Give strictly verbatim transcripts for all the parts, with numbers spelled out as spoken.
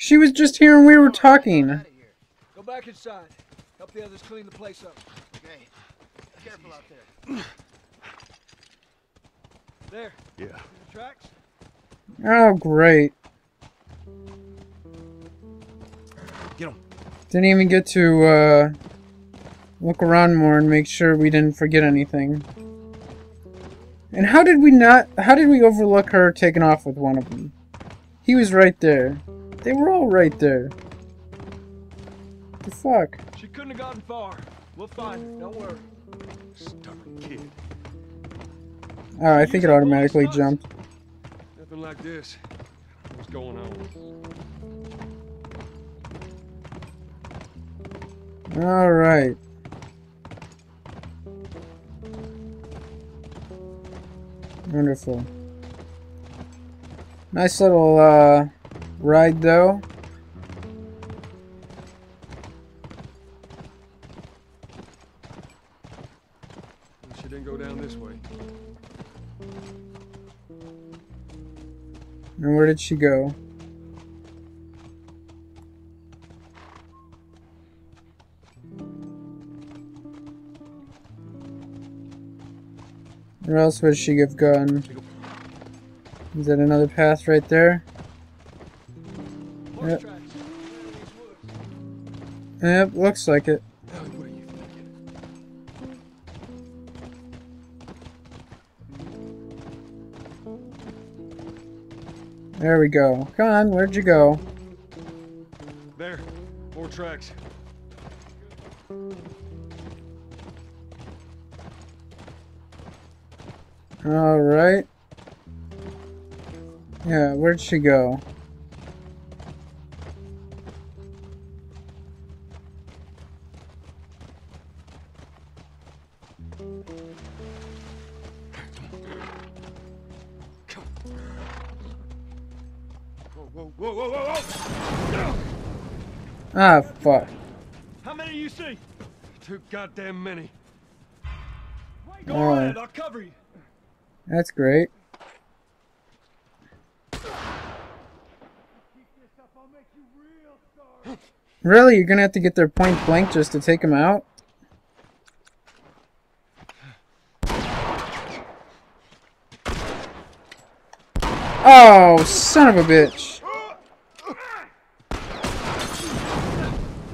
She was just here and we were talking. Go back inside. Help the others clean the place up. Okay. Careful out there. There. Yeah. Tracks. Oh, great. Get 'em. Didn't even get to uh, look around more and make sure we didn't forget anything. And how did we not? How did we overlook her taking off with one of them? He was right there. They were all right there. What the fuck? She couldn't have gotten far. We'll find her. Don't worry. Stubborn kid. Oh, I think it automatically jumped. Nothing like this. What's going on? All right. Wonderful. Nice little uh, ride, though. She didn't go down this way. And where did she go? Where else would she have gone? Is that another path right there? Yep. Yep, looks like it. There we go. Come on, where'd you go? There, more tracks. All right. Yeah, where'd she go? Whoa, whoa, whoa, whoa! Ah, fuck. How many do you see? Too goddamn many. Go oh. ahead, I'll cover you. That's great. Really? You're gonna have to get their point blank just to take them out? Oh, son of a bitch.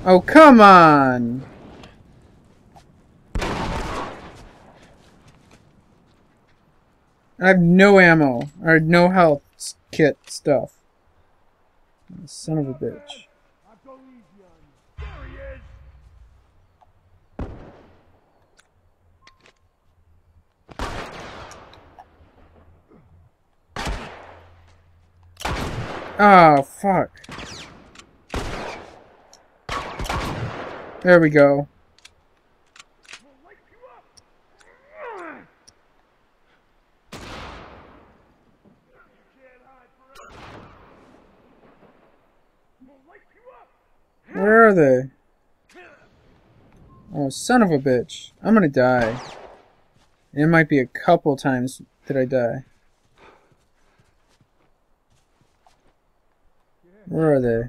Oh, come on! I have no ammo, or no health kit stuff. Son of a bitch. Oh, fuck. There we go. Where are they? Oh, son of a bitch. I'm gonna die. It might be a couple times that I die. Where are they?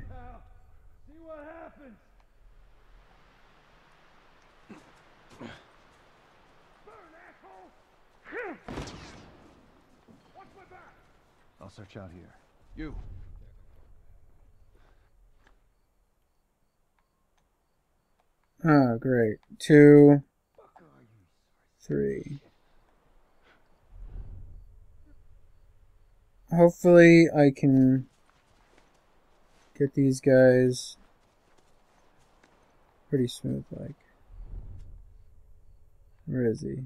I'll search out here. You. Oh, great. Two, three. Hopefully, I can get these guys pretty smooth. Like, where is he?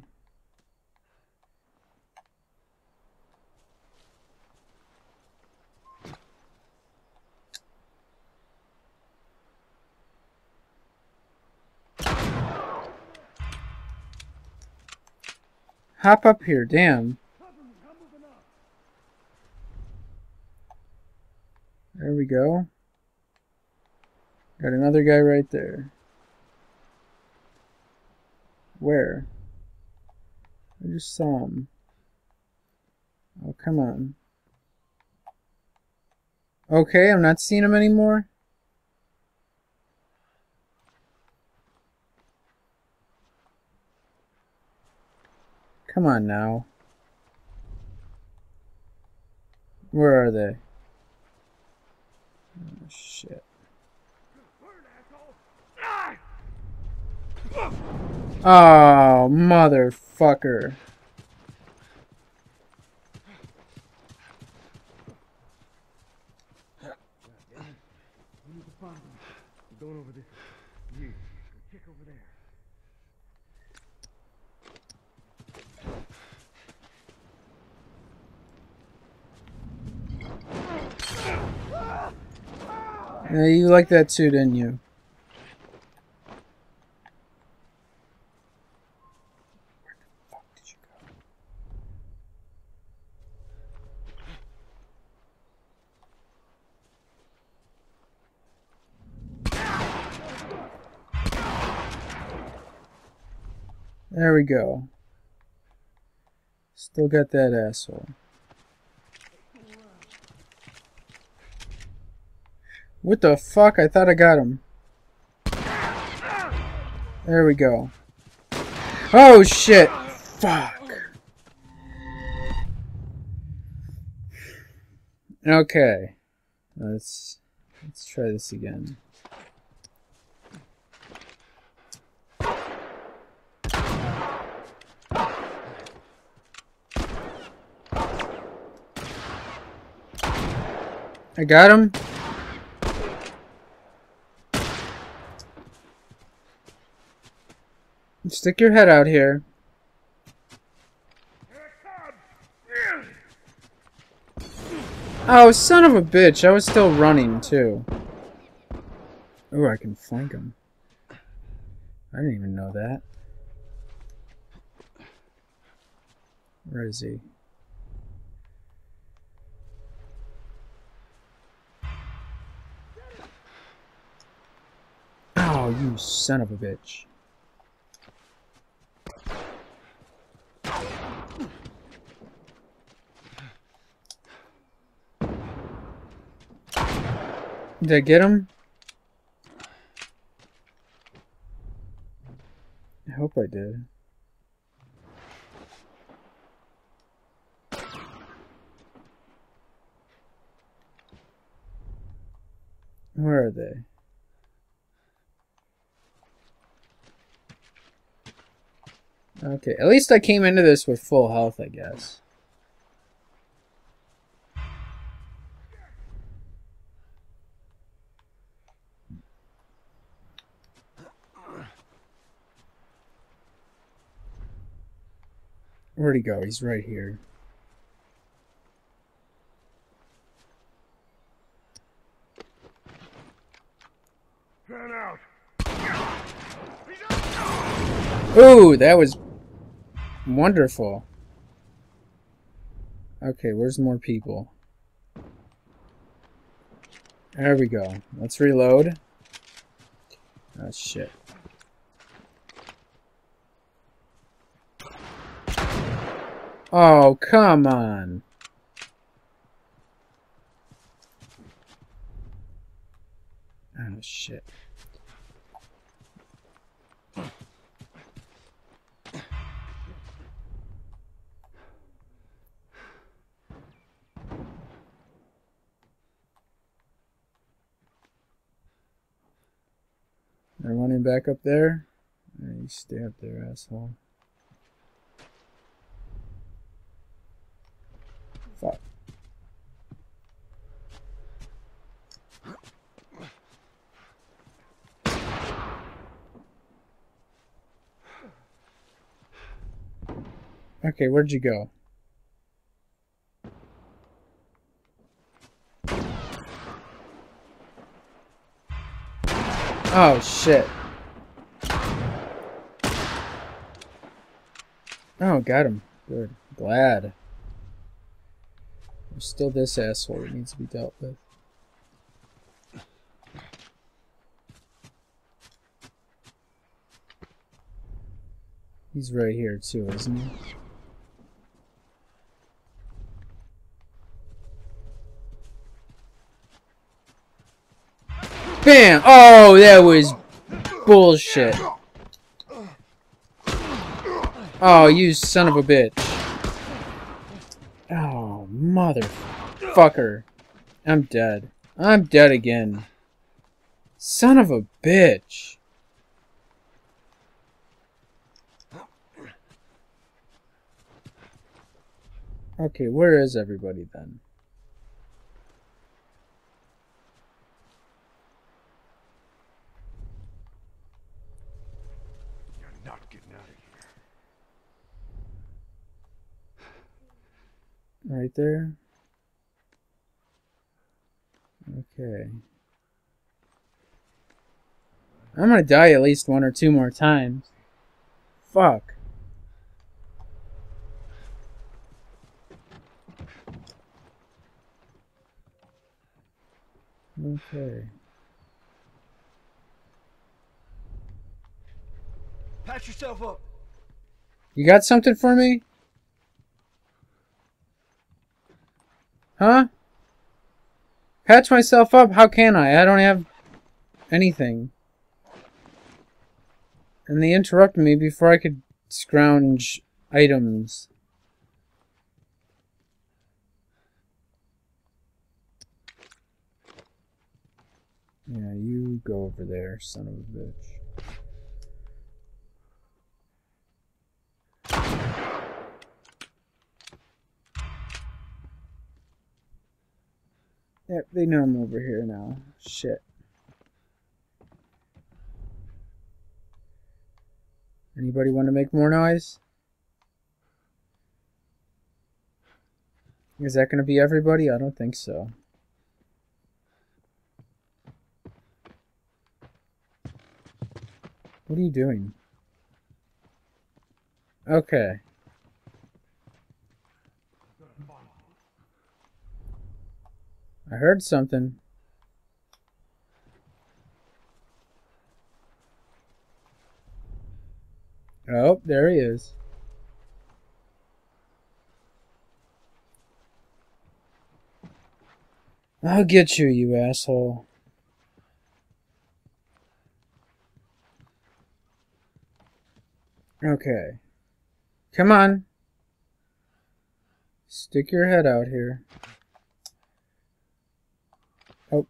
Hop up here, damn. There we go. Got another guy right there. Where? I just saw him. Oh, come on. Okay, I'm not seeing him anymore. Come on now. Where are they? Oh, shit. Oh, motherfucker. Going over there. You kick over there. Yeah, you like that too, didn't you? Where the fuck did you go? There we go. Still got that asshole. What the fuck? I thought I got him. There we go. Oh shit! Fuck! Okay. Let's... let's try this again. I got him. Stick your head out here. Oh, son of a bitch. I was still running, too. Oh, I can flank him. I didn't even know that. Where is he? Oh, you son of a bitch. Did I get him? I hope I did. Where are they? Okay, at least I came into this with full health, I guess. Where'd he go? He's right here. Turn out. Ooh, that was wonderful. Okay, where's more people? There we go. Let's reload. Oh shit. Oh, come on. Oh, shit. They're running back up there. Yeah, you stay up there, asshole. Fuck. Okay, where'd you go? Oh shit. Oh, got him. Good. Glad. There's still this asshole that needs to be dealt with. He's right here too, isn't he? Bam! Oh, that was bullshit. Oh, you son of a bitch. Oh, motherfucker. I'm dead. I'm dead again. Son of a bitch. Okay, where is everybody then? You're not getting out of here. Right there. Okay. I'm gonna die at least one or two more times. Fuck. Okay. Patch yourself up. You got something for me? Huh? Patch myself up? How can I? I don't have anything. And they interrupted me before I could scrounge items. Yeah, you go over there, son of a bitch. Yep, they know I'm over here now. Shit. Anybody want to make more noise? Is that going to be everybody? I don't think so. What are you doing? Okay. I heard something. Oh, there he is. I'll get you, you asshole. Okay. Come on. Stick your head out here. Oh.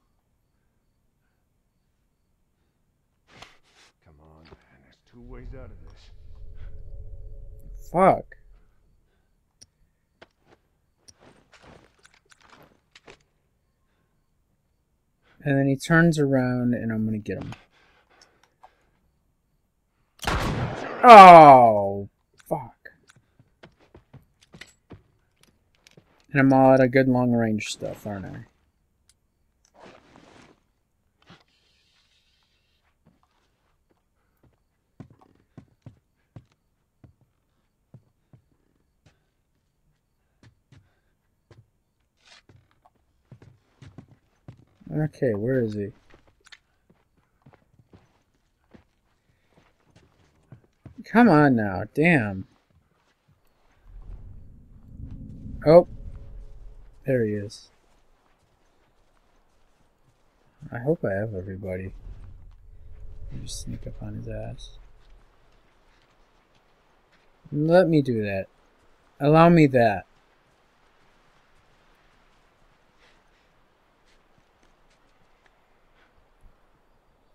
Come on, man. There's two ways out of this. Fuck. And then he turns around and I'm gonna get him. Oh, fuck. And I'm all out of good long range stuff, aren't I? Okay, where is he? Come on now, damn. Oh, there he is. I hope I have everybody. I'll just sneak up on his ass. Let me do that. Allow me that.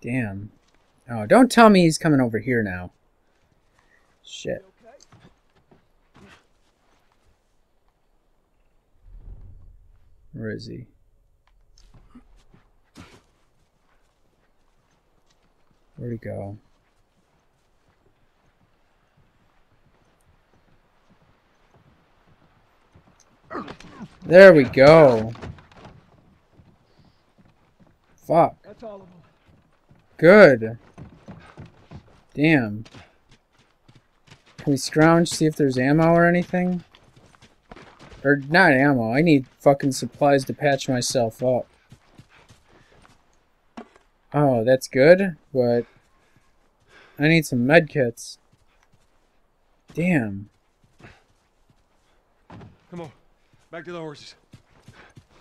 Damn. Oh, don't tell me he's coming over here now. Shit. Where is he? Where'd he go? There we go. Fuck. Good. Damn. Can we scrounge, see if there's ammo or anything? Or, not ammo, I need fucking supplies to patch myself up. Oh, that's good, but I need some medkits. Damn. Come on, back to the horses.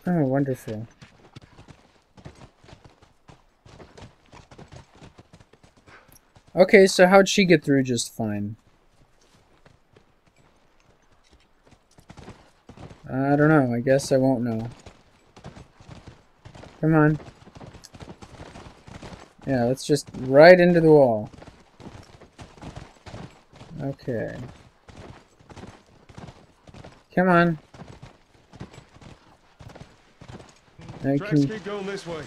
Oh, wonderful. Okay, so how'd she get through just fine? I don't know. I guess I won't know. Come on. Yeah, let's just right into the wall. Okay. Come on. I can... keep going this way.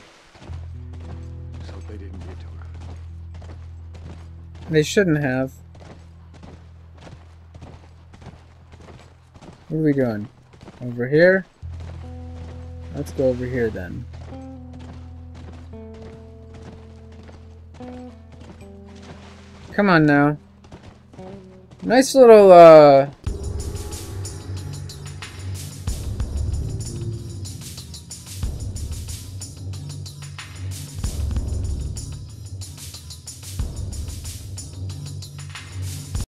Just hope they didn't get to her. They shouldn't have. What are we doing? Over here? Let's go over here then. Come on now. Nice little, uh,